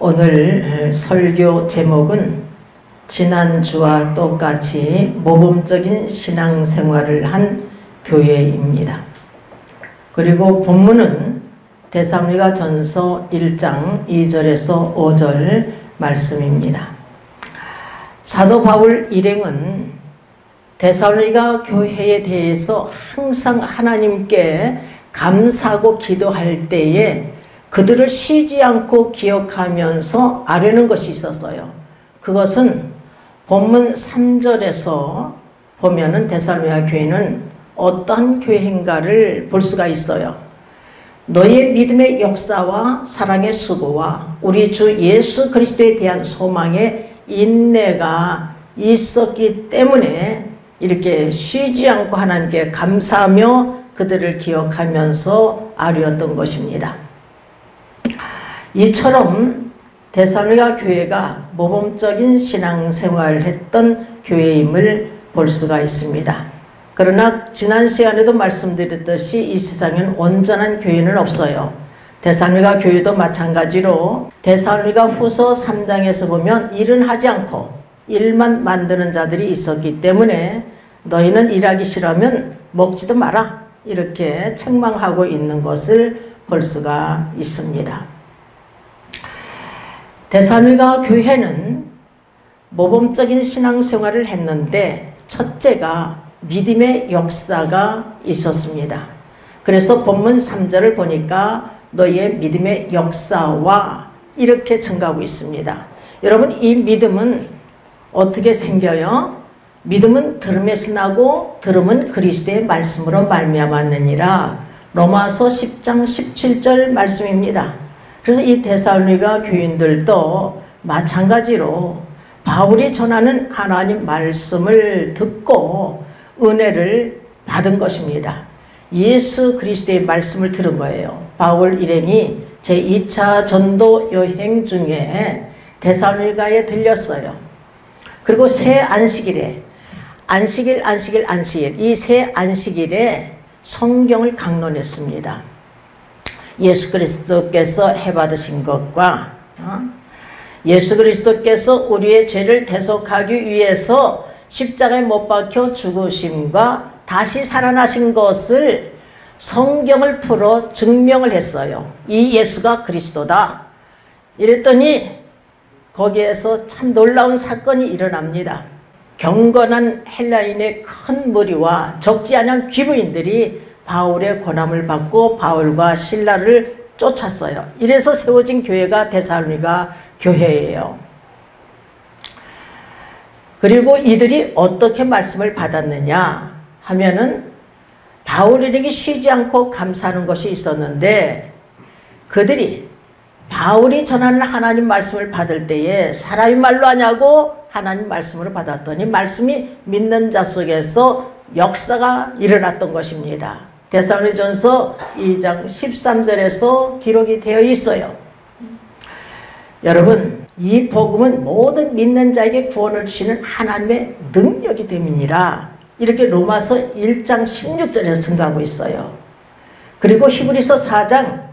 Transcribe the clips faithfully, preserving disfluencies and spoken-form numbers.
오늘 설교 제목은 지난주와 똑같이 모범적인 신앙생활을 한 교회입니다. 그리고 본문은 데살로니가전서 일 장 이 절에서 오 절 말씀입니다. 사도 바울 일행은 데살로니가 교회에 대해서 항상 하나님께 감사하고 기도할 때에 그들을 쉬지 않고 기억하면서 아뢰는 것이 있었어요. 그것은 본문 삼 절에서 보면은 데살로니가 교회는 어떠한 교회인가를 볼 수가 있어요. 너희의 믿음의 역사와 사랑의 수고와 우리 주 예수 그리스도에 대한 소망의 인내가 있었기 때문에 이렇게 쉬지 않고 하나님께 감사하며 그들을 기억하면서 아뢰었던 것입니다. 이처럼 데살로니가 교회가 모범적인 신앙생활을 했던 교회임을 볼 수가 있습니다. 그러나 지난 시간에도 말씀드렸듯이 이 세상엔 온전한 교회는 없어요. 데살로니가 교회도 마찬가지로 데살로니가 후서 삼 장에서 보면 일은 하지 않고 일만 만드는 자들이 있었기 때문에 너희는 일하기 싫으면 먹지도 마라 이렇게 책망하고 있는 것을 볼 수가 있습니다. 데살로니가 교회는 모범적인 신앙생활을 했는데 첫째가 믿음의 역사가 있었습니다. 그래서 본문 삼 절을 보니까 너희의 믿음의 역사와 이렇게 증가하고 있습니다. 여러분, 이 믿음은 어떻게 생겨요? 믿음은 들음에서 나고 들음은 그리스도의 말씀으로 말미암았느니라. 로마서 십 장 십칠 절 말씀입니다. 그래서 이 데살로니가 교인들도 마찬가지로 바울이 전하는 하나님 말씀을 듣고 은혜를 받은 것입니다. 예수 그리스도의 말씀을 들은 거예요. 바울 일행이 제이 차 전도 여행 중에 데살로니가에 들렸어요. 그리고 새 안식일에 안식일 안식일 안식일 이 새 안식일에 성경을 강론했습니다. 예수 그리스도께서 해받으신 것과 어? 예수 그리스도께서 우리의 죄를 대속하기 위해서 십자가에 못 박혀 죽으심과 다시 살아나신 것을 성경을 풀어 증명을 했어요. 이 예수가 그리스도다. 이랬더니 거기에서 참 놀라운 사건이 일어납니다. 경건한 헬라인의 큰 무리와 적지 않은 귀부인들이 바울의 권함을 받고 바울과 실라를 쫓았어요. 이래서 세워진 교회가 데살로니가 교회예요. 그리고 이들이 어떻게 말씀을 받았느냐 하면은 바울에게 쉬지 않고 감사하는 것이 있었는데 그들이 바울이 전하는 하나님 말씀을 받을 때에 사람이 말로 하냐고 하나님 말씀으로 받았더니 말씀이 믿는 자 속에서 역사가 일어났던 것입니다. 데살로니가전서 이 장 십삼 절에서 기록이 되어 있어요. 여러분, 이 복음은 모든 믿는 자에게 구원을 주시는 하나님의 능력이 됨이니라. 이렇게 로마서 일 장 십육 절에서 증가하고 있어요. 그리고 히브리서 사 장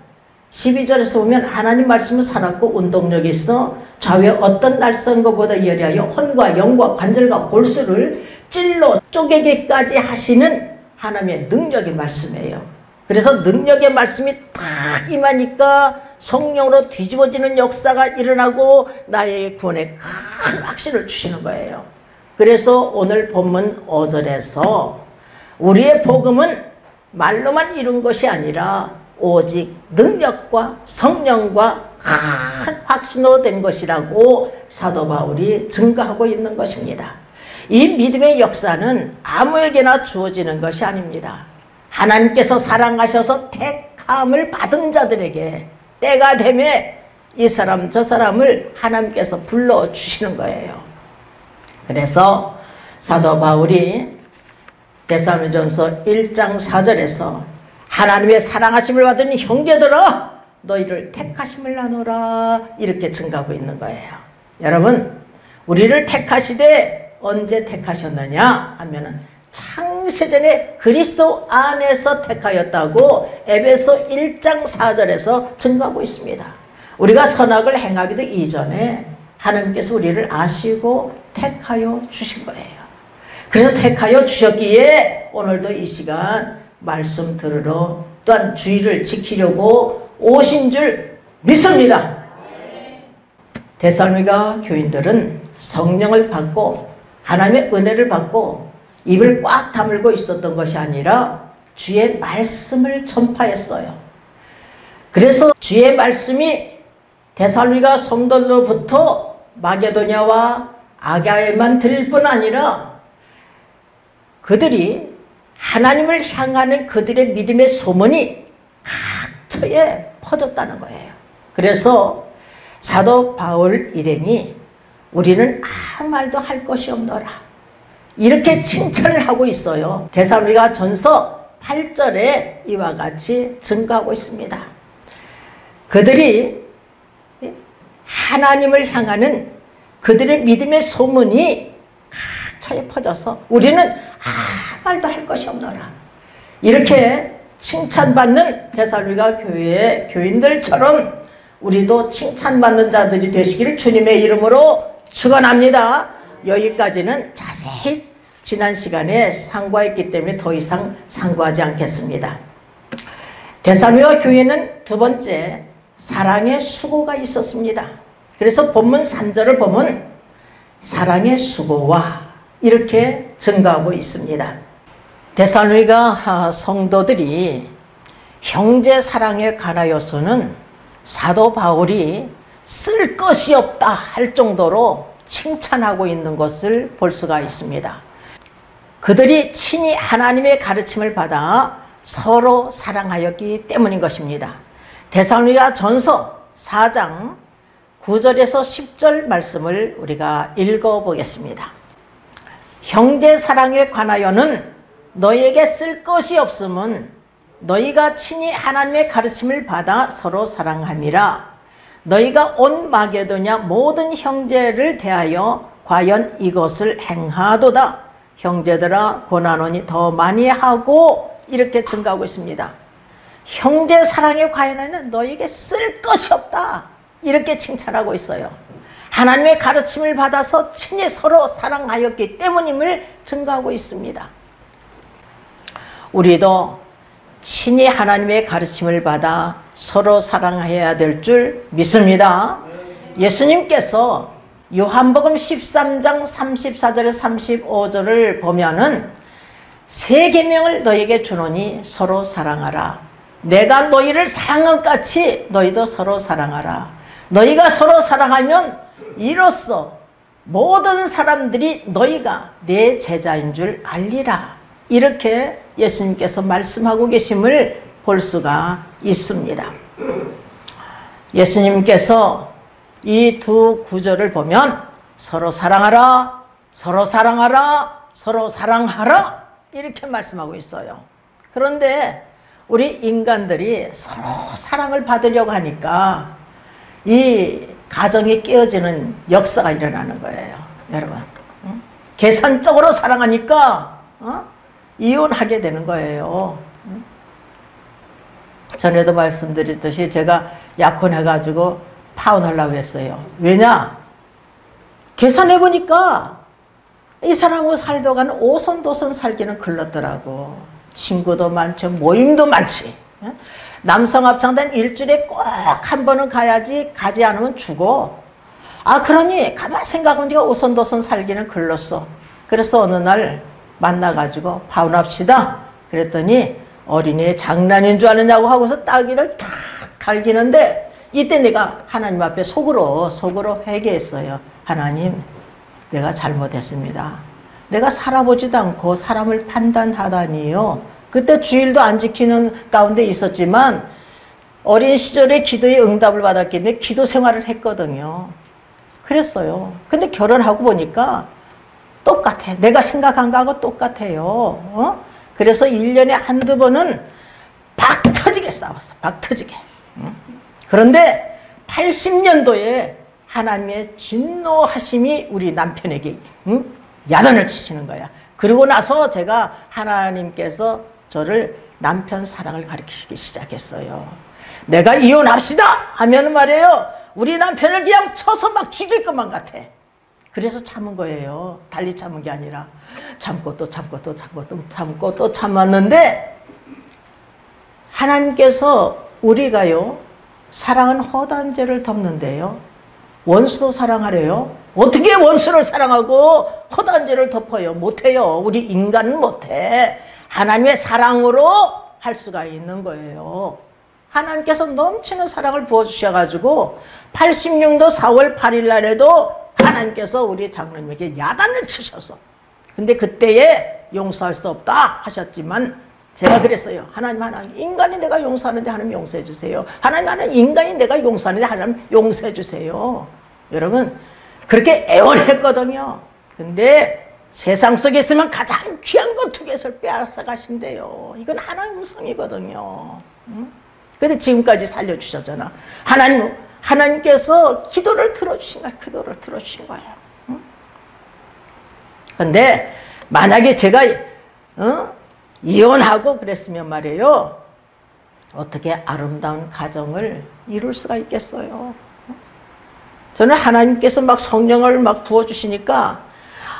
십이 절에서 보면 하나님 말씀은 살았고 운동력이 있어 좌우에 어떤 날선 것보다 예리하여 혼과 영과 관절과 골수를 찔러 쪼개기까지 하시는 하나님의 능력의 말씀이에요. 그래서 능력의 말씀이 딱 임하니까 성령으로 뒤집어지는 역사가 일어나고 나의 구원에 큰 확신을 주시는 거예요. 그래서 오늘 본문 오 절에서 우리의 복음은 말로만 이룬 것이 아니라 오직 능력과 성령과 큰 확신으로 된 것이라고 사도 바울이 증거하고 있는 것입니다. 이 믿음의 역사는 아무에게나 주어지는 것이 아닙니다. 하나님께서 사랑하셔서 택함을 받은 자들에게 때가 되매 이 사람 저 사람을 하나님께서 불러주시는 거예요. 그래서 사도 바울이 데살로니가전서 일 장 사 절에서 하나님의 사랑하심을 받은 형제들아 너희를 택하심을 나누라 이렇게 증거하고 있는 거예요. 여러분, 우리를 택하시되 언제 택하셨느냐 하면은 창세전에 그리스도 안에서 택하였다고 에베소 일 장 사 절에서 증거하고 있습니다. 우리가 선악을 행하기도 이전에 하나님께서 우리를 아시고 택하여 주신 거예요. 그래서 택하여 주셨기에 오늘도 이 시간 말씀 들으러 또한 주의를 지키려고 오신 줄 믿습니다. 데살로니가 교인들은 성령을 받고 하나님의 은혜를 받고 입을 꽉 다물고 있었던 것이 아니라 주의 말씀을 전파했어요. 그래서 주의 말씀이 데살로니가 성도들로부터 마게도냐와 아가야에만 들릴 뿐 아니라 그들이 하나님을 향하는 그들의 믿음의 소문이 각처에 퍼졌다는 거예요. 그래서 사도 바울 일행이 우리는 아무 말도 할 것이 없노라 이렇게 칭찬을 하고 있어요. 데살로니가전서 팔 절에 이와 같이 증거하고 있습니다. 그들이 하나님을 향하는 그들의 믿음의 소문이 각처에 퍼져서 우리는 아무 말도 할 것이 없노라 이렇게 칭찬받는 데살로니가 교회의 교인들처럼 우리도 칭찬받는 자들이 되시기를 주님의 이름으로 축원합니다. 여기까지는 자세히 지난 시간에 상고했기 때문에 더 이상 상고하지 않겠습니다. 데살로니가 교회는 두 번째 사랑의 수고가 있었습니다. 그래서 본문 삼 절을 보면 사랑의 수고와 이렇게 증거하고 있습니다. 데살로니가 성도들이 형제 사랑에 관하여서는 사도 바울이 쓸 것이 없다 할 정도로 칭찬하고 있는 것을 볼 수가 있습니다. 그들이 친히 하나님의 가르침을 받아 서로 사랑하였기 때문인 것입니다. 데살로니가 전서 사 장 구 절에서 십 절 말씀을 우리가 읽어보겠습니다. 형제 사랑에 관하여는 너희에게 쓸 것이 없음은 너희가 친히 하나님의 가르침을 받아 서로 사랑함이라. 너희가 온 마게도냐 모든 형제를 대하여 과연 이것을 행하도다. 형제들아 권하노니 더 많이 하고 이렇게 증거하고 있습니다. 형제 사랑에 관하여는 너희에게 쓸 것이 없다 이렇게 칭찬하고 있어요. 하나님의 가르침을 받아서 친히 서로 사랑하였기 때문임을 증거하고 있습니다. 우리도 친히 하나님의 가르침을 받아 서로 사랑해야 될 줄 믿습니다. 예수님께서 요한복음 십삼 장 삼십사 절에서 삼십오 절을 보면은 새 계명을 너에게 주노니 서로 사랑하라. 내가 너희를 사랑한 같이 너희도 서로 사랑하라. 너희가 서로 사랑하면 이로써 모든 사람들이 너희가 내 제자인 줄 알리라. 이렇게 예수님께서 말씀하고 계심을 볼 수가 있습니다. 예수님께서 이 두 구절을 보면 서로 사랑하라, 서로 사랑하라, 서로 사랑하라 이렇게 말씀하고 있어요. 그런데 우리 인간들이 서로 사랑을 받으려고 하니까 이 가정이 깨어지는 역사가 일어나는 거예요. 여러분 응? 계산적으로 사랑하니까 어? 이혼하게 되는 거예요. 전에도 말씀드렸듯이 제가 약혼해가지고 파혼하려고 했어요. 왜냐? 계산해보니까 이 사람하고 살다가는 오손도손 살기는 글렀더라고. 친구도 많지, 모임도 많지. 남성합창단 일주일에 꼭 한 번은 가야지, 가지 않으면 죽어. 아, 그러니 가만 생각하면 제가 오손도손 살기는 글렀어. 그래서 어느 날 만나가지고 파혼합시다 그랬더니 어린이의 장난인 줄 아느냐고 하고서 따귀를 탁 갈기는데 이때 내가 하나님 앞에 속으로 속으로 회개했어요. 하나님 내가 잘못했습니다. 내가 살아보지도 않고 사람을 판단하다니요. 그때 주일도 안 지키는 가운데 있었지만 어린 시절에 기도의 응답을 받았기 때문에 기도 생활을 했거든요. 그랬어요. 근데 결혼하고 보니까 똑같아. 내가 생각한 거하고 똑같아요. 어? 그래서 일 년에 한두 번은 박 터지게 싸웠어. 박 터지게. 응? 그런데 팔십 년도에 하나님의 진노하심이 우리 남편에게 응? 야단을 치시는 거야. 그러고 나서 제가 하나님께서 저를 남편 사랑을 가르치기 시작했어요. 내가 이혼합시다 하면 말이에요. 우리 남편을 그냥 쳐서 막 죽일 것만 같아. 그래서 참은 거예요. 달리 참은 게 아니라 참고 또 참고 또 참고 또 참고 또 참았는데, 하나님께서 우리가요 사랑은 허다한 죄를 덮는데요, 원수도 사랑하래요. 어떻게 원수를 사랑하고 허다한 죄를 덮어요? 못해요. 우리 인간은 못해. 하나님의 사랑으로 할 수가 있는 거예요. 하나님께서 넘치는 사랑을 부어주셔가지고 팔십육도 사월 팔일 날에도 하나님께서 우리 장로님에게 야단을 치셔서, 근데 그때에 용서할 수 없다 하셨지만, 제가 그랬어요. 하나님, 하나님, 인간이 내가 용서하는데 하나님 용서해 주세요. 하나님, 하나님, 인간이 내가 용서하는데 하나님 용서해 주세요. 여러분, 그렇게 애원했거든요. 근데 세상 속에 있으면 가장 귀한 건 두 개를 빼앗아 가신대요. 이건 하나님 음성이거든요. 응? 근데 지금까지 살려주셨잖아. 하나님, 하나님께서 기도를 들어주신 거예요. 기도를 들어주신 거예요. 응? 근데 만약에 제가, 어? 이혼하고 그랬으면 말이에요, 어떻게 아름다운 가정을 이룰 수가 있겠어요? 저는 하나님께서 막 성령을 막 부어주시니까,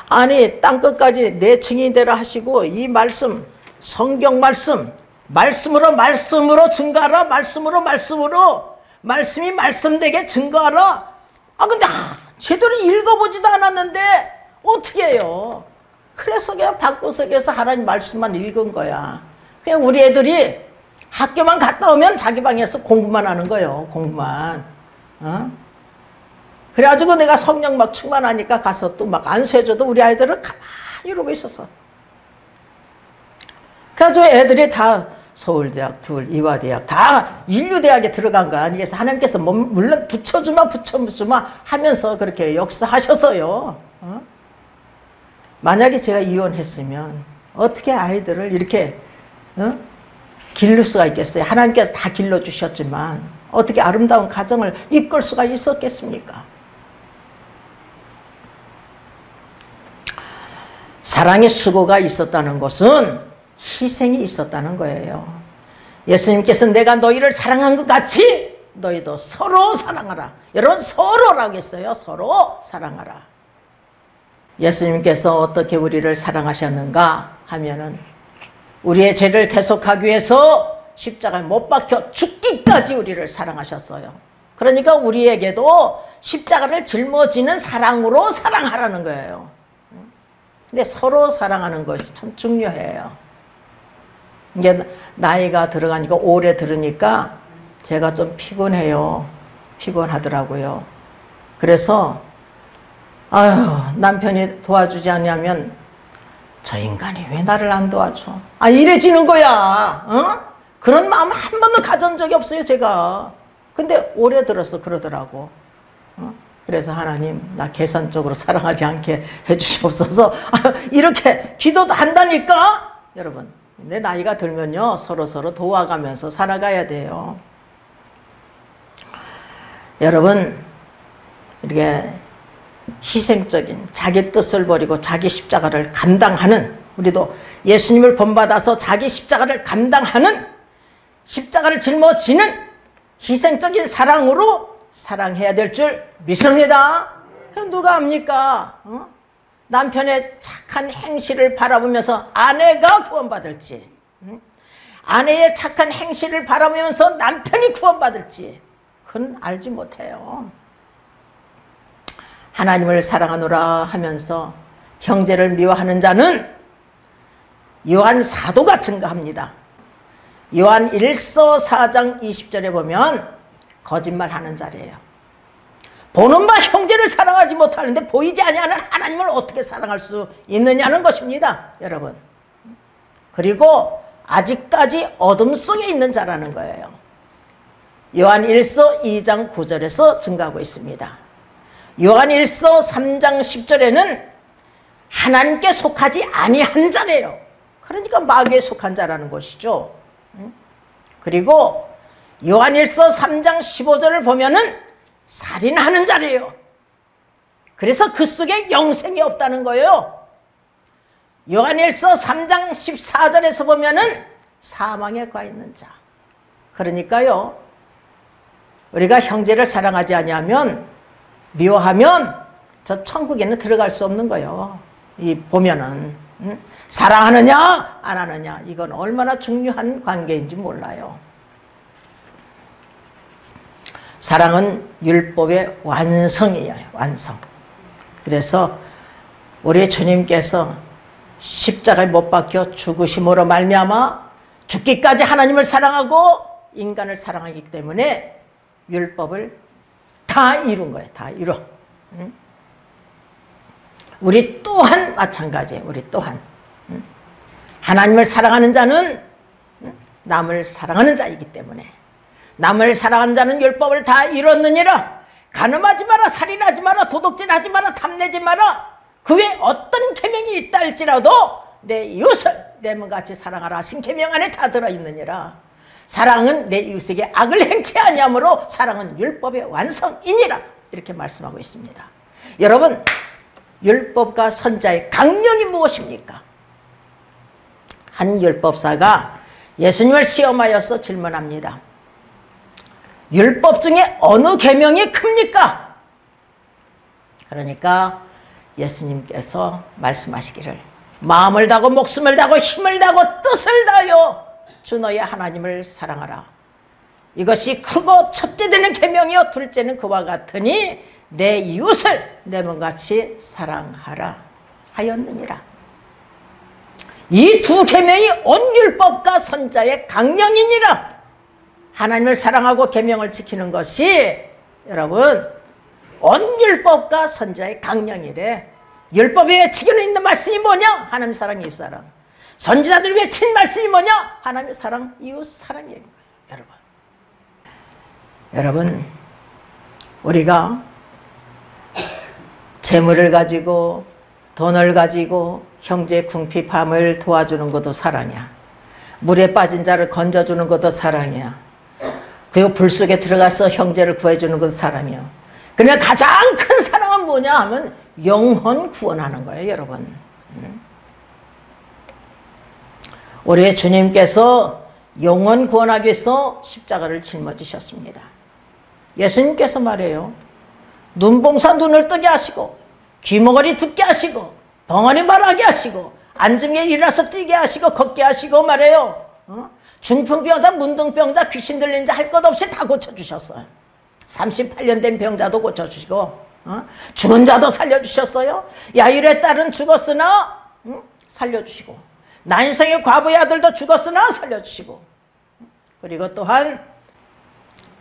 아니 땅끝까지 내 증인이 되라 하시고, 이 말씀, 성경 말씀, 말씀으로 말씀으로 증거하라, 말씀으로 말씀으로, 말씀이 말씀되게 증거하라. 아 근데 아, 제대로 읽어보지도 않았는데 어떻게 해요? 그래서 그냥 방구석에서 하나님 말씀만 읽은 거야. 그냥 우리 애들이 학교만 갔다 오면 자기 방에서 공부만 하는 거예요. 공부만. 어? 그래가지고 내가 성령 막 충만하니까 가서 또 막 안수해줘도 우리 아이들은 가만히 이러고 있었어. 그래가지고 애들이 다 서울대학, 둘, 이화대학 다 인류대학에 들어간 거 아니겠어? 하나님께서 물론 붙여주마 붙여주마 하면서 그렇게 역사하셔서요. 어? 만약에 제가 이혼했으면 어떻게 아이들을 이렇게, 어? 길러 수가 있겠어요? 하나님께서 다 길러주셨지만 어떻게 아름다운 가정을 이끌 수가 있었겠습니까? 사랑의 수고가 있었다는 것은 희생이 있었다는 거예요. 예수님께서 내가 너희를 사랑한 것 같이 너희도 서로 사랑하라. 여러분, 서로라고 했어요. 서로 사랑하라. 예수님께서 어떻게 우리를 사랑하셨는가 하면은, 우리의 죄를 대속하기 위해서 십자가에 못 박혀 죽기까지 우리를 사랑하셨어요. 그러니까 우리에게도 십자가를 짊어지는 사랑으로 사랑하라는 거예요. 근데 서로 사랑하는 것이 참 중요해요. 이게 나이가 들어가니까, 오래 들으니까 제가 좀 피곤해요. 피곤하더라고요. 그래서 아유, 남편이 도와주지 않냐면 저 인간이 왜 나를 안 도와줘? 아, 이래지는 거야. 어? 그런 마음 한 번도 가진 적이 없어요, 제가. 근데 오래 들어서 그러더라고. 어? 그래서 하나님, 나 계산적으로 사랑하지 않게 해주시옵소서. 아, 이렇게 기도도 한다니까. 여러분, 내 나이가 들면요 서로서로 도와가면서 살아가야 돼요. 여러분, 이렇게 희생적인, 자기 뜻을 버리고 자기 십자가를 감당하는, 우리도 예수님을 본받아서 자기 십자가를 감당하는, 십자가를 짊어지는 희생적인 사랑으로 사랑해야 될 줄 믿습니다. 그럼 누가 압니까? 어? 남편의 착한 행실을 바라보면서 아내가 구원받을지, 응? 아내의 착한 행실을 바라보면서 남편이 구원받을지, 그건 알지 못해요. 하나님을 사랑하노라 하면서 형제를 미워하는 자는 요한 사도가 증거합니다. 요한 일서 사장 이십절에 보면 거짓말하는 자래요. 보는 바 형제를 사랑하지 못하는데 보이지 아니하는 하나님을 어떻게 사랑할 수 있느냐는 것입니다, 여러분. 그리고 아직까지 어둠 속에 있는 자라는 거예요. 요한 일서 이장 구절에서 증거하고 있습니다. 요한 일서 삼장 십절에는 하나님께 속하지 아니한 자래요. 그러니까 마귀에 속한 자라는 것이죠. 그리고 요한 일서 삼장 십오절을 보면은 살인하는 자래요. 그래서 그 속에 영생이 없다는 거예요. 요한 일서 삼장 십사절에서 보면은 사망에 가 있는 자. 그러니까요, 우리가 형제를 사랑하지 아니하면, 미워하면 저 천국에는 들어갈 수 없는 거예요. 이 보면은 음? 사랑하느냐 안 하느냐, 이건 얼마나 중요한 관계인지 몰라요. 사랑은 율법의 완성이에요. 완성. 그래서 우리 주님께서 십자가에 못 박혀 죽으심으로 말미암아 죽기까지 하나님을 사랑하고 인간을 사랑하기 때문에 율법을 다 이룬 거예요. 다 이뤄. 응? 우리 또한 마찬가지예요. 우리 또한. 응? 하나님을 사랑하는 자는 응? 남을 사랑하는 자이기 때문에, 남을 사랑하는 자는 율법을 다 이뤘느니라. 간음하지 마라, 살인하지 마라, 도둑질하지 마라, 탐내지 마라. 그 외에 어떤 계명이 있다 할지라도 내 이웃을 내 몸같이 사랑하라 하신 계명 안에 다 들어있느니라. 사랑은 내 이웃에게 악을 행치 아니하므로 사랑은 율법의 완성이니라. 이렇게 말씀하고 있습니다. 여러분, 율법과 선자의 강령이 무엇입니까? 한 율법사가 예수님을 시험하여서 질문합니다. 율법 중에 어느 계명이 큽니까? 그러니까 예수님께서 말씀하시기를, 마음을 다하고 목숨을 다하고 힘을 다하고 뜻을 다하여 주 너의 하나님을 사랑하라. 이것이 크고 첫째 되는 계명이요 둘째는 그와 같으니 내 이웃을 내 몸같이 사랑하라 하였느니라. 이 두 계명이 온 율법과 선자의 강령이니라. 하나님을 사랑하고 계명을 지키는 것이 여러분 온 율법과 선자의 강령이래. 율법에 외치기는 있는 말씀이 뭐냐? 하나님 사랑, 이웃 사랑. 선지자들 외친 말씀이 뭐냐? 하나님 사랑, 이웃 사랑이에요. 여러분, 여러분 우리가 재물을 가지고 돈을 가지고 형제의 궁핍함을 도와주는 것도 사랑이야. 물에 빠진 자를 건져주는 것도 사랑이야. 그리고 불 속에 들어가서 형제를 구해주는 것도 사랑이야. 그냥 가장 큰 사랑은 뭐냐 하면 영혼 구원하는 거예요. 여러분, 우리의 주님께서 영혼 구원하기 위해서 십자가를 짊어지셨습니다. 예수님께서 말해요. 눈봉사 눈을 뜨게 하시고, 귀머거리 듣게 하시고, 벙어리 말하게 하시고, 앉음에 일어나서 뛰게 하시고, 걷게 하시고 말해요. 어? 중풍병자, 문둥병자, 귀신 들린 자 할 것 없이 다 고쳐주셨어요. 삼십팔 년 된 병자도 고쳐주시고, 어? 죽은 자도 살려주셨어요. 야일의 딸은 죽었으나 응? 살려주시고, 나인성의 과부의 아들도 죽었으나 살려주시고, 그리고 또한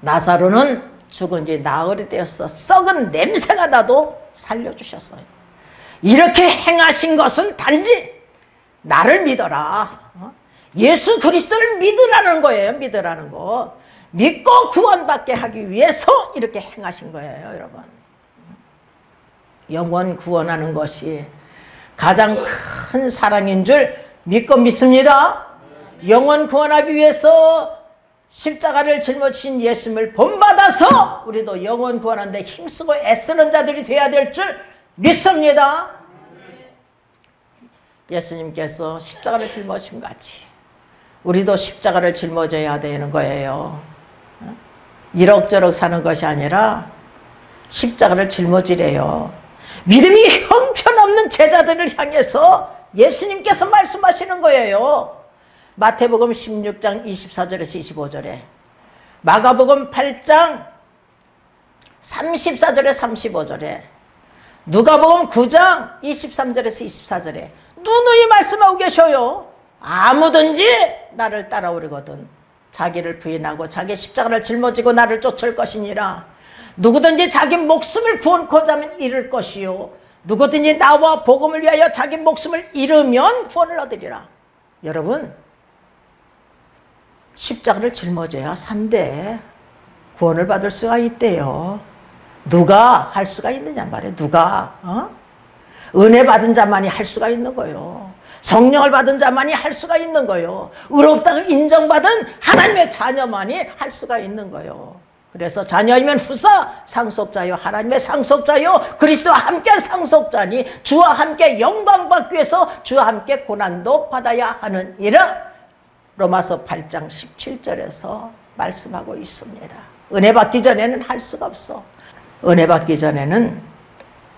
나사로는 죽은 지 나흘이 되어서 썩은 냄새가 나도 살려주셨어요. 이렇게 행하신 것은 단지 나를 믿어라, 예수 그리스도를 믿으라는 거예요. 믿으라는 거. 믿고 구원받게 하기 위해서 이렇게 행하신 거예요. 여러분, 영원 구원하는 것이 가장 큰 사랑인 줄 믿고 믿습니다. 영원 구원하기 위해서 십자가를 짊어진 예수님을 본받아서 우리도 영원 구원하는 데 힘쓰고 애쓰는 자들이 돼야 될 줄 믿습니다. 예수님께서 십자가를 짊어짐 같이 우리도 십자가를 짊어져야 되는 거예요. 이럭저럭 사는 것이 아니라 십자가를 짊어지래요. 믿음이 형편없는 제자들을 향해서 예수님께서 말씀하시는 거예요. 마태복음 십육 장 이십사 절에서 이십오 절에, 마가복음 팔 장 삼십사 절에서 삼십오 절에, 누가복음 구 장 이십삼 절에서 이십사 절에 누누이 말씀하고 계셔요. 아무든지 나를 따라오려거든 자기를 부인하고 자기 십자가를 짊어지고 나를 쫓을 것이니라. 누구든지 자기 목숨을 구원코자 하면 잃을 것이요, 누구든지 나와 복음을 위하여 자기 목숨을 잃으면 구원을 얻으리라. 여러분, 십자가를 짊어져야 산대. 구원을 받을 수가 있대요. 누가 할 수가 있느냐 말이에요. 누가 어? 은혜 받은 자만이 할 수가 있는 거예요. 성령을 받은 자만이 할 수가 있는 거예요. 의롭다고 인정받은 하나님의 자녀만이 할 수가 있는 거예요. 그래서 자녀이면 후사, 상속자요 하나님의 상속자요 그리스도와 함께 상속자니 주와 함께 영광받기 위해서 주와 함께 고난도 받아야 하는 이라. 로마서 팔 장 십칠 절에서 말씀하고 있습니다. 은혜 받기 전에는 할 수가 없어. 은혜 받기 전에는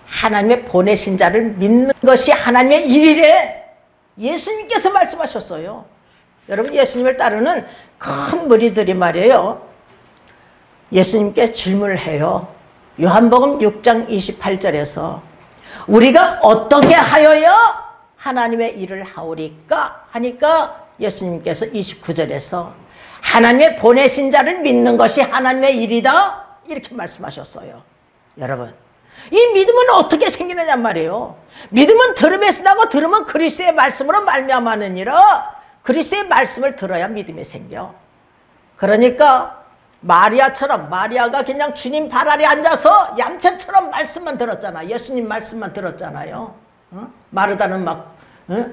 하나님의 보내신 자를 믿는 것이 하나님의 일이래. 예수님께서 말씀하셨어요. 여러분, 예수님을 따르는 큰 무리들이 말이에요, 예수님께 질문을 해요. 요한복음 육 장 이십팔 절에서 우리가 어떻게 하여야 하나님의 일을 하오리까 하니까 예수님께서 이십구 절에서 하나님의 보내신 자를 믿는 것이 하나님의 일이다, 이렇게 말씀하셨어요. 여러분, 이 믿음은 어떻게 생기느냐 말이에요. 믿음은 들음에 쓰나고 들음은 그리스도의 말씀으로 말미암아느니라. 그리스도의 말씀을 들어야 믿음이 생겨. 그러니까 마리아처럼, 마리아가 그냥 주님 발 아래 앉아서 얌체처럼 말씀만 들었잖아. 예수님 말씀만 들었잖아요. 어? 마르다는 막 어?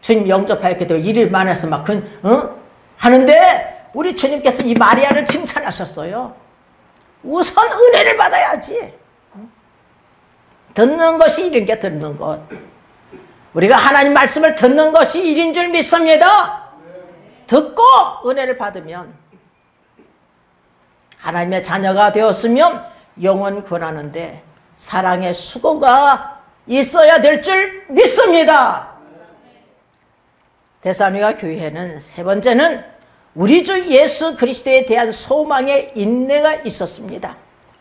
주님 영접하였기 때문에 일일 만해서 막 그, 어? 하는데 우리 주님께서 이 마리아를 칭찬하셨어요. 우선 은혜를 받아야지. 듣는 것이 일인 게 듣는 것. 우리가 하나님 말씀을 듣는 것이 일인 줄 믿습니다. 듣고 은혜를 받으면 하나님의 자녀가 되었으면 영원 구원하는데 사랑의 수고가 있어야 될 줄 믿습니다. 데살로니가 교회는 세 번째는 우리 주 예수 그리스도에 대한 소망의 인내가 있었습니다.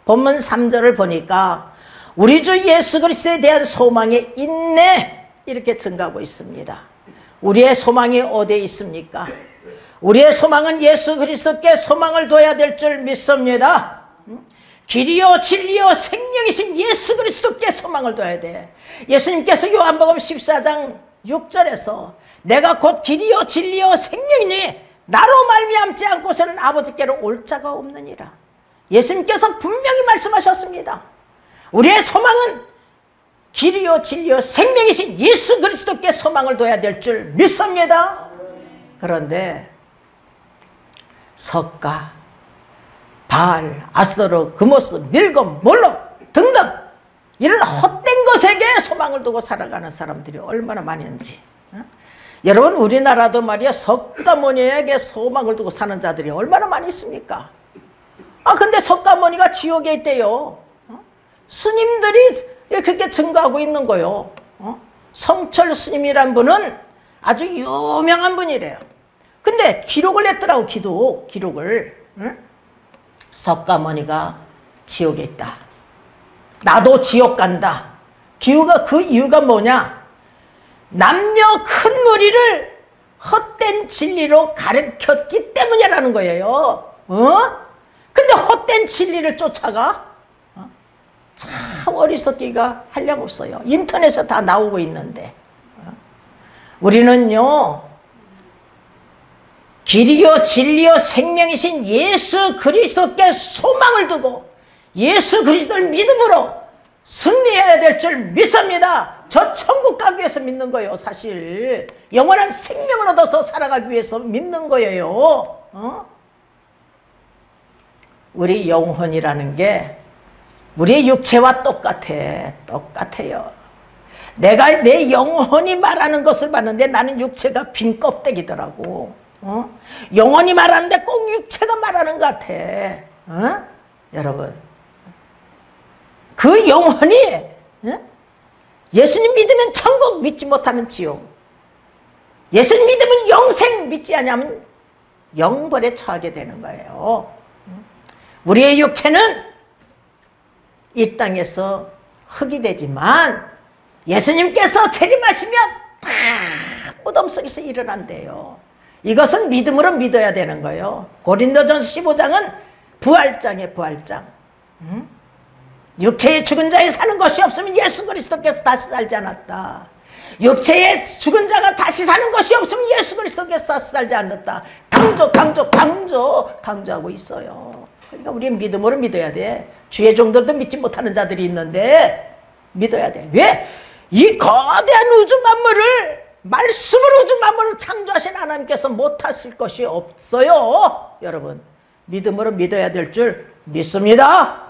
본문 삼 절을 보니까 우리 주 예수 그리스도에 대한 소망의 인내, 이렇게 증가하고 있습니다. 우리의 소망이 어디에 있습니까? 우리의 소망은 예수 그리스도께 소망을 둬야 될 줄 믿습니다. 길이요 진리요 생명이신 예수 그리스도께 소망을 둬야 돼. 예수님께서 요한복음 십사 장 육 절에서 내가 곧 길이요 진리요 생명이니 나로 말미암지 않고서는 아버지께로 올 자가 없느니라. 예수님께서 분명히 말씀하셨습니다. 우리의 소망은 길이요 진리요 생명이신 예수 그리스도께 소망을 둬야 될 줄 믿습니다. 그런데 석가, 바알, 아스더로, 그모스, 밀곰, 몰록 등등 이런 헛된 것에게 소망을 두고 살아가는 사람들이 얼마나 많은지. 어? 여러분, 우리나라도 말이야 석가모니에게 소망을 두고 사는 자들이 얼마나 많이 있습니까? 아, 근데 석가모니가 지옥에 있대요. 어? 스님들이 그렇게 증거하고 있는 거요. 어? 성철 스님이란 분은 아주 유명한 분이래요. 근데 기록을 냈더라고, 기도 기록을. 응? 석가모니가 지옥에 있다, 나도 지옥 간다. 기후가 그 이유가 뭐냐, 남녀 큰 무리를 헛된 진리로 가르쳤기 때문이라는 거예요. 어? 근데 헛된 진리를 쫓아가? 어? 참 어리석기가 한량 없어요. 인터넷에 다 나오고 있는데. 어? 우리는요 길이요 진리요 생명이신 예수 그리스도께 소망을 두고 예수 그리스도를 믿음으로 승리해야 될 줄 믿습니다. 저 천국 가기 위해서 믿는 거예요. 사실 영원한 생명을 얻어서 살아가기 위해서 믿는 거예요. 어? 우리 영혼이라는 게 우리의 육체와 똑같아. 똑같아요. 내가 내 영혼이 말하는 것을 봤는데 나는 육체가 빈 껍데기더라고. 어? 영혼이 말하는데 꼭 육체가 말하는 것 같아. 어? 여러분, 그 영혼이 어? 예수님 믿으면 천국, 믿지 못하면 지옥. 예수님 믿으면 영생, 믿지 않으면 영벌에 처하게 되는 거예요. 우리의 육체는 이 땅에서 흙이 되지만 예수님께서 재림하시면 다 무덤 속에서 일어난대요. 이것은 믿음으로 믿어야 되는 거예요. 고린도전서 십오 장은 부활장이에요. 부활장. 응? 육체의 죽은 자에 사는 것이 없으면 예수 그리스도께서 다시 살지 않았다. 육체의 죽은 자가 다시 사는 것이 없으면 예수 그리스도께서 다시 살지 않았다. 강조 강조 강조 강조하고 있어요. 그러니까 우리는 믿음으로 믿어야 돼. 주의 종들도 믿지 못하는 자들이 있는데 믿어야 돼. 왜? 이 거대한 우주 만물을 말씀으로 우주 만물을 창조하신 하나님께서 못하실 것이 없어요. 여러분, 믿음으로 믿어야 될 줄 믿습니다.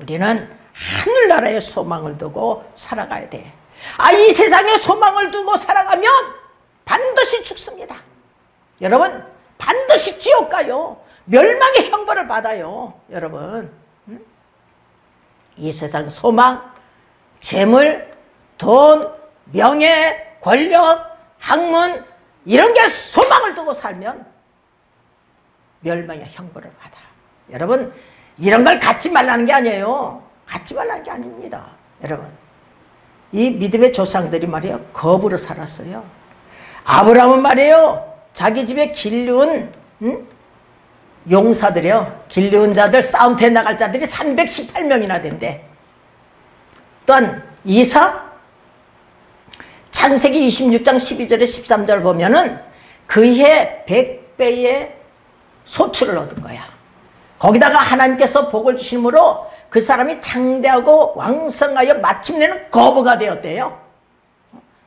우리는 하늘나라의 소망을 두고 살아가야 돼. 아, 이 세상에 소망을 두고 살아가면 반드시 죽습니다. 여러분, 반드시 지옥 가요. 멸망의 형벌을 받아요. 여러분, 이 세상 소망, 재물, 돈, 명예, 권력, 학문, 이런 게 소망을 두고 살면 멸망의 형벌을 받아. 여러분, 이런 걸 갖지 말라는 게 아니에요. 갖지 말라는 게 아닙니다. 여러분, 이 믿음의 조상들이 말이에요, 거부로 살았어요. 아브라함은 말이에요, 자기 집에 길리운 응? 용사들이요, 길리운 자들, 싸움터에 나갈 자들이 삼백십팔 명이나 된대. 또한 이삭, 창세기 이십육 장 십이 절에 십삼 절 보면은 그해 백 배의 소출을 얻은 거야. 거기다가 하나님께서 복을 주심으로 그 사람이 장대하고 왕성하여 마침내는 거부가 되었대요.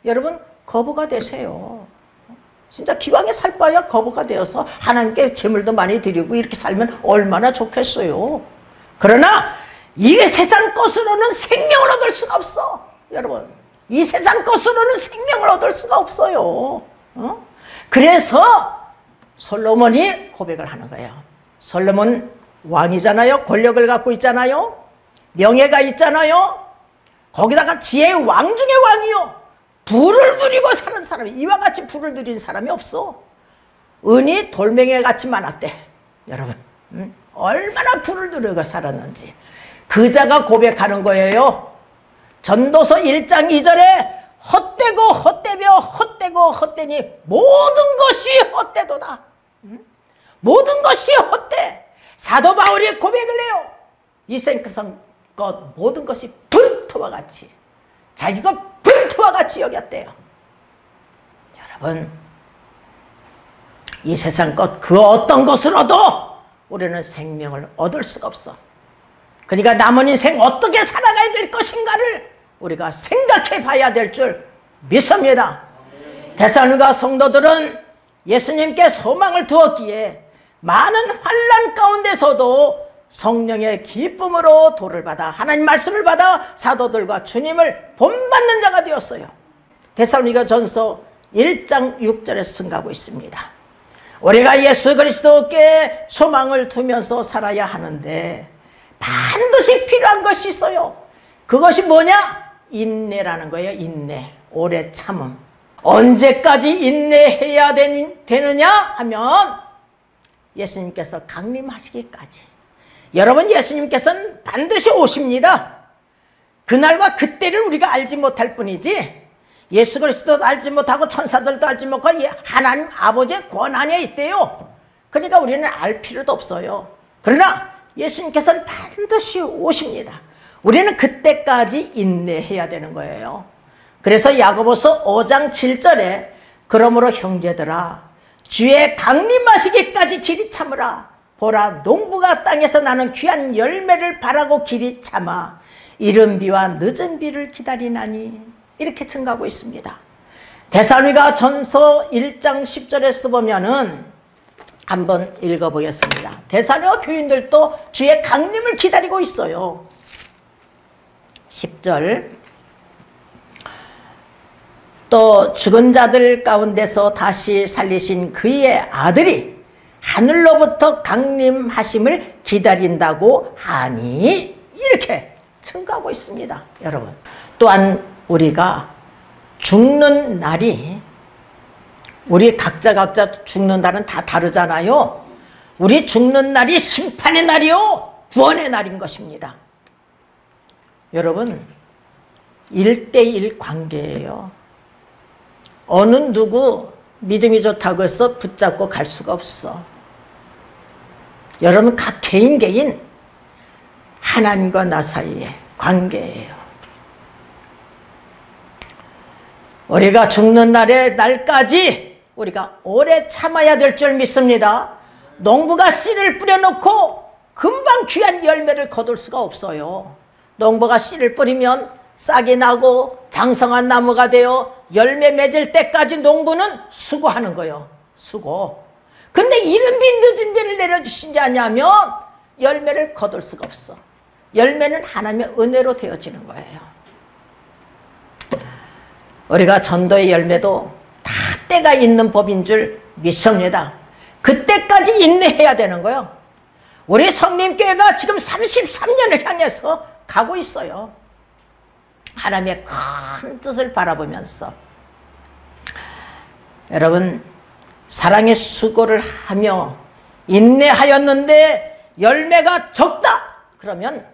여러분, 거부가 되세요. 진짜 기왕에 살 바야 거부가 되어서 하나님께 재물도 많이 드리고 이렇게 살면 얼마나 좋겠어요. 그러나 이게 세상 것으로는 생명을 얻을 수가 없어. 여러분, 이 세상 것으로는 생명을 얻을 수가 없어요. 어? 그래서 솔로몬이 고백을 하는 거예요. 솔로몬 왕이잖아요. 권력을 갖고 있잖아요. 명예가 있잖아요. 거기다가 지혜의 왕 중에 왕이요, 불을 들이고 사는 사람이, 이와 같이 불을 들인 사람이 없어. 은이 돌멩이 같이 많았대. 여러분, 음? 얼마나 불을 들이고 살았는지 그 자가 고백하는 거예요. 전도서 일 장 이 절에 헛되고 헛되며 헛되고 헛되니 모든 것이 헛되도다. 음? 모든 것이 헛되. 사도 바울이 고백을 해요. 이 생각상 것 모든 것이 불토와 같이, 자기가 불토와 같이 여겼대요. 여러분, 이 세상 것 그 어떤 것으로도 우리는 생명을 얻을 수가 없어. 그러니까 남은 인생 어떻게 살아가야 될 것인가를 우리가 생각해 봐야 될 줄 믿습니다. 데살로니가 성도들은 예수님께 소망을 두었기에 많은 환난 가운데서도 성령의 기쁨으로 도를 받아, 하나님 말씀을 받아 사도들과 주님을 본받는 자가 되었어요. 데살로니가전서 일 장 육 절에 승가하고 있습니다. 우리가 예수 그리스도께 소망을 두면서 살아야 하는데 반드시 필요한 것이 있어요. 그것이 뭐냐? 인내라는 거예요. 인내, 오래 참음. 언제까지 인내해야 되느냐 하면 예수님께서 강림하시기까지. 여러분, 예수님께서는 반드시 오십니다. 그날과 그때를 우리가 알지 못할 뿐이지 예수 그리스도도 알지 못하고 천사들도 알지 못하고 하나님 아버지의 권한에 있대요. 그러니까 우리는 알 필요도 없어요. 그러나 예수님께서는 반드시 오십니다. 우리는 그때까지 인내해야 되는 거예요. 그래서 야고보서 오 장 칠 절에 그러므로 형제들아, 주의 강림하시기까지 길이 참으라. 보라, 농부가 땅에서 나는 귀한 열매를 바라고 길이 참아 이른 비와 늦은 비를 기다리나니, 이렇게 증거하고 있습니다. 데살로니가전서 일 장 십 절에서 보면은 한번 읽어보겠습니다. 데살로니가 교인들도 주의 강림을 기다리고 있어요. 십 절, 또 죽은 자들 가운데서 다시 살리신 그의 아들이 하늘로부터 강림하심을 기다린다고 하니, 이렇게 증거하고 있습니다. 여러분, 또한 우리가 죽는 날이, 우리 각자 각자 죽는 날은 다 다르잖아요. 우리 죽는 날이 심판의 날이요, 구원의 날인 것입니다. 여러분, 일 대 일 관계예요. 어느 누구 믿음이 좋다고 해서 붙잡고 갈 수가 없어. 여러분, 각 개인 개인 하나님과 나 사이의 관계예요. 우리가 죽는 날의 날까지 우리가 오래 참아야 될 줄 믿습니다. 농부가 씨를 뿌려놓고 금방 귀한 열매를 거둘 수가 없어요. 농부가 씨를 뿌리면 싹이 나고 장성한 나무가 되어 열매 맺을 때까지 농부는 수고하는 거예요. 수고. 근데 이른 비 늦은 비를 내려주신 지 아냐면 열매를 거둘 수가 없어. 열매는 하나님의 은혜로 되어지는 거예요. 우리가 전도의 열매도 다 때가 있는 법인 줄 믿습니다. 그때까지 인내해야 되는 거예요. 우리 성림교회가 지금 삼십삼 년을 향해서 가고 있어요. 하나님의 큰 뜻을 바라보면서 여러분 사랑의 수고를 하며 인내하였는데 열매가 적다. 그러면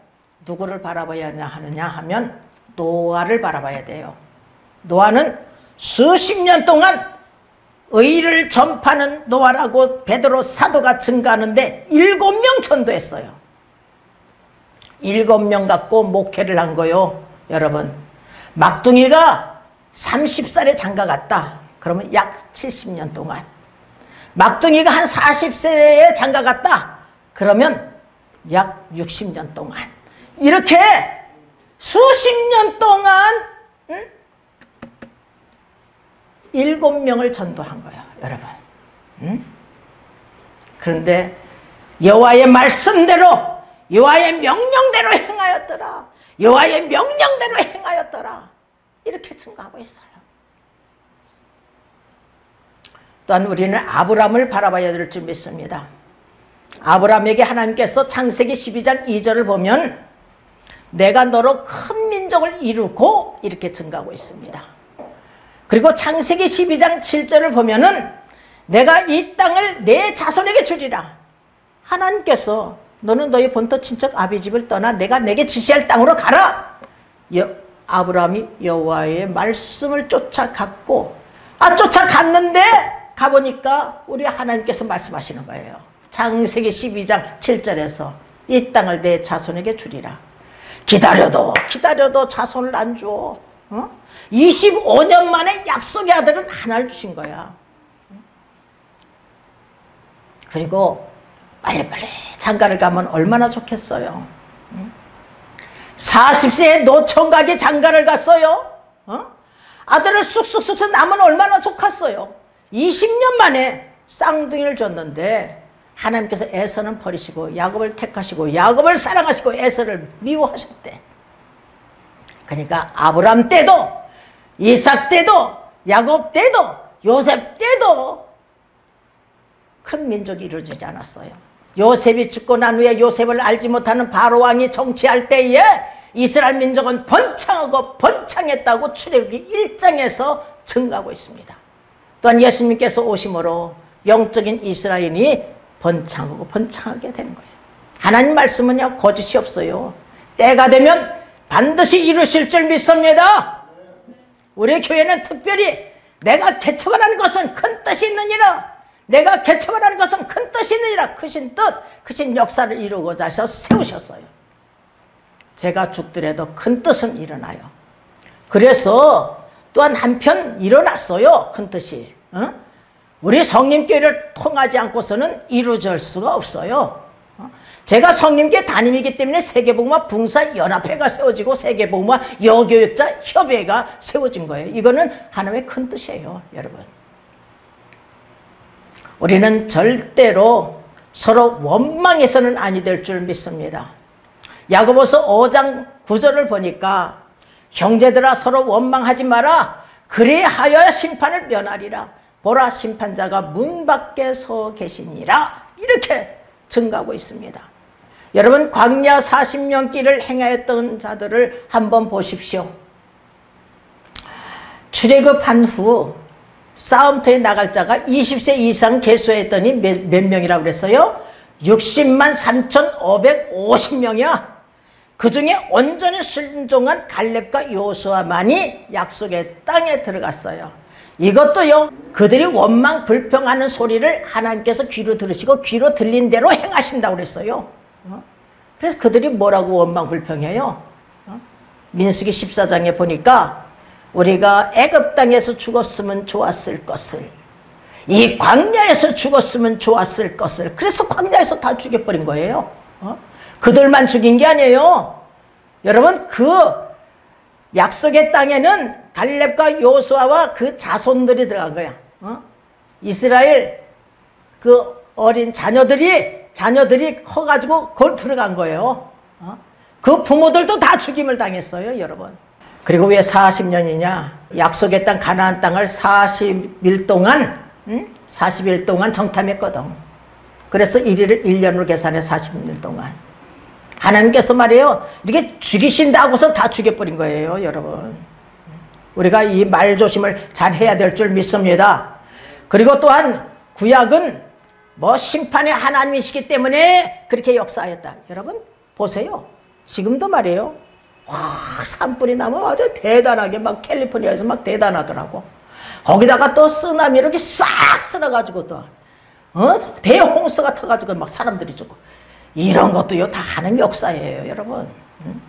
누구를 바라봐야 하느냐 하면 노아를 바라봐야 돼요. 노아는 수십 년 동안 의를 전파하는 노아라고 베드로 사도가 증거하는데 일곱 명 전도했어요. 일곱 명 갖고 목회를 한 거요. 여러분 막둥이가 서른 살에 장가 갔다. 그러면 약 칠십 년 동안. 막둥이가 한 사십 세에 장가 갔다. 그러면 약 육십 년 동안. 이렇게 수십 년 동안 응? 일곱 명을 전도한 거예요, 여러분. 응? 그런데 여호와의 말씀대로, 여호와의 명령대로 행하였더라. 여호와의 명령대로 행하였더라. 이렇게 증거하고 있어요. 또한 우리는 아브람을 바라봐야 될 줄 믿습니다. 아브람에게 하나님께서 창세기 십이 장 이 절을 보면 내가 너로 큰 민족을 이루고 이렇게 증거하고 있습니다. 그리고 창세기 십이 장 칠 절을 보면은 내가 이 땅을 내 자손에게 주리라. 하나님께서 너는 너희 본토 친척 아비 집을 떠나 내가 내게 지시할 땅으로 가라. 여, 아브람이 여호와의 말씀을 쫓아갔고 아 쫓아갔는데 가보니까 우리 하나님께서 말씀하시는 거예요. 창세기 십이 장 칠 절에서 이 땅을 내 자손에게 주리라. 기다려도 기다려도 자손을 안 줘. 어? 이십오 년 만에 약속의 아들은 하나를 주신 거야. 그리고 빨리빨리 장가를 가면 얼마나 좋겠어요. 사십 세에 노총각이 장가를 갔어요. 어? 아들을 쑥쑥쑥 낳으면 얼마나 좋겠어요. 이십 년 만에 쌍둥이를 줬는데 하나님께서 에서는 버리시고 야곱을 택하시고 야곱을 사랑하시고 에서를 미워하셨대. 그러니까 아브람 때도 이삭 때도 야곱 때도 요셉 때도 큰 민족이 이루어지지 않았어요. 요셉이 죽고 난 후에 요셉을 알지 못하는 바로왕이 정치할 때에 이스라엘 민족은 번창하고 번창했다고 출애굽기 일 장에서 증거하고 있습니다. 또한 예수님께서 오심으로 영적인 이스라엘이 번창하고 번창하게 되는 거예요. 하나님 말씀은요 거짓이 없어요. 때가 되면 반드시 이루실 줄 믿습니다. 우리 교회는 특별히 내가 개척을 하는 것은 큰 뜻이 있느니라. 내가 개척을 하는 것은 큰 뜻이 있느니라. 크신 뜻, 크신 역사를 이루고자 해서 세우셨어요. 제가 죽더라도 큰 뜻은 일어나요. 그래서 또한 한편 일어났어요. 큰 뜻이. 어? 우리 성림교회를 통하지 않고서는 이루어질 수가 없어요. 어? 제가 성림교회 담임이기 때문에 세계복음화 봉사연합회가 세워지고 세계복음화 여교육자 협회가 세워진 거예요. 이거는 하나님의 큰 뜻이에요. 여러분. 우리는 절대로 서로 원망해서는 아니 될 줄 믿습니다. 야고보서 오 장 구 절을 보니까 형제들아 서로 원망하지 마라. 그리하여 심판을 면하리라. 보라 심판자가 문 밖에 서 계시니라. 이렇게 증거하고 있습니다. 여러분 광야 사십 년 길을 행하였던 자들을 한번 보십시오. 출애굽한 후 싸움터에 나갈 자가 이십 세 이상 계수했더니 몇, 몇 명이라고 그랬어요? 육십만 삼천오백오십 명이야. 그 중에 온전히 순종한 갈렙과 요수아만이 약속의 땅에 들어갔어요. 이것도요, 그들이 원망, 불평하는 소리를 하나님께서 귀로 들으시고 귀로 들린 대로 행하신다고 그랬어요. 그래서 그들이 뭐라고 원망, 불평해요? 민수기 십사 장에 보니까 우리가 애굽 땅에서 죽었으면 좋았을 것을, 이 광야에서 죽었으면 좋았을 것을, 그래서 광야에서 다 죽여버린 거예요. 그들만 죽인 게 아니에요. 여러분 그 약속의 땅에는 갈렙과 요수아와 그 자손들이 들어간 거야. 어? 이스라엘 그 어린 자녀들이 자녀들이 커가지고 그걸 들어간 거예요. 어? 그 부모들도 다 죽임을 당했어요, 여러분. 그리고 왜 사십 년이냐? 약속의 땅 가나안 땅을 사십 일 동안 응? 사십 일 동안 정탐했거든. 그래서 일 일을 일 년으로 계산해 사십 일 동안. 하나님께서 말이에요, 이렇게 죽이신다고서 다 죽여버린 거예요, 여러분. 우리가 이 말조심을 잘 해야 될 줄 믿습니다. 그리고 또한 구약은 뭐 심판의 하나님이시기 때문에 그렇게 역사하였다. 여러분 보세요. 지금도 말이에요. 와, 산불이 나면 아주 대단하게 막 캘리포니아에서 막 대단하더라고. 거기다가 또 쓰나미 이렇게 싹 쓸어가지고 또 어? 대홍수가 터가지고 막 사람들이 죽고. 이런 것도요 다 하나님 역사예요, 여러분. 응?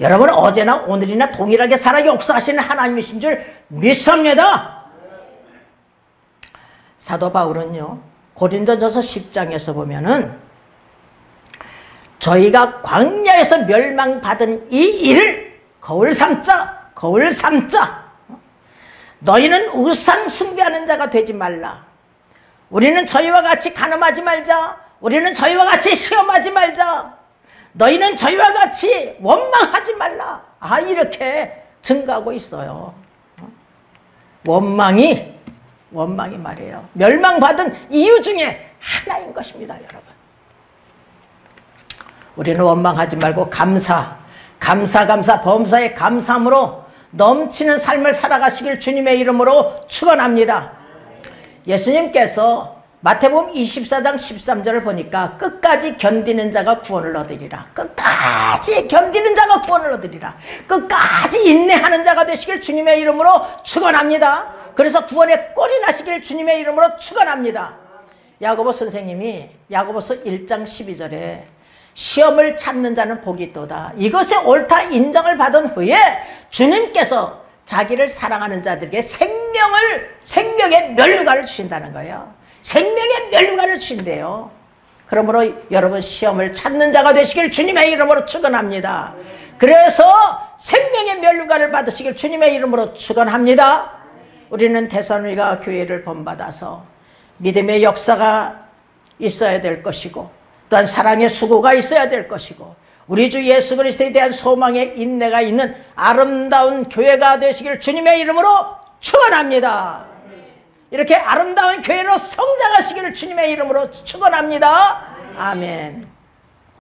여러분 어제나 오늘이나 동일하게 살아 역사하시는 하나님이신 줄 믿습니다. 사도 바울은요 고린도전서 십 장에서 보면은 저희가 광야에서 멸망받은 이 일을 거울 삼자, 거울 삼자. 너희는 우상 숭배하는 자가 되지 말라. 우리는 저희와 같이 간음하지 말자. 우리는 저희와 같이 시험하지 말자. 너희는 저희와 같이 원망하지 말라. 아, 이렇게 증가하고 있어요. 원망이, 원망이 말이에요, 멸망받은 이유 중에 하나인 것입니다, 여러분. 우리는 원망하지 말고 감사, 감사, 감사, 범사의 감사함으로 넘치는 삶을 살아가시길 주님의 이름으로 축원합니다. 예수님께서 마태복음 이십사 장 십삼 절을 보니까 끝까지 견디는 자가 구원을 얻으리라. 끝까지 견디는 자가 구원을 얻으리라. 끝까지 인내하는 자가 되시길 주님의 이름으로 축원합니다. 그래서 구원의 꼴이 나시길 주님의 이름으로 축원합니다. 야고보 선생님이 야고보서 일 장 십이 절에 시험을 참는 자는 복이 있도다. 이것에 옳다 인정을 받은 후에 주님께서 자기를 사랑하는 자들에게 생명을, 생명의 면류관을 주신다는 거예요. 생명의 면류관을 주신대요. 그러므로 여러분 시험을 참는 자가 되시길 주님의 이름으로 축원합니다. 그래서 생명의 면류관을 받으시길 주님의 이름으로 축원합니다. 우리는 데살로니가 교회를 본받아서 믿음의 역사가 있어야 될 것이고, 또한 사랑의 수고가 있어야 될 것이고, 우리 주 예수 그리스도에 대한 소망의 인내가 있는 아름다운 교회가 되시길 주님의 이름으로 축원합니다. 이렇게 아름다운 교회로 성장하시기를 주님의 이름으로 축원합니다. 아멘.